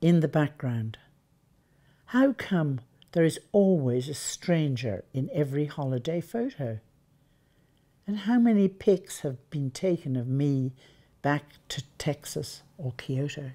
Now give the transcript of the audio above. in the background. How come there is always a stranger in every holiday photo? And how many pics have been taken of me back to Texas or Kyoto?